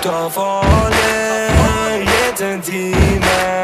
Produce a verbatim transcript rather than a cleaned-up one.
تفعلي يتندينا.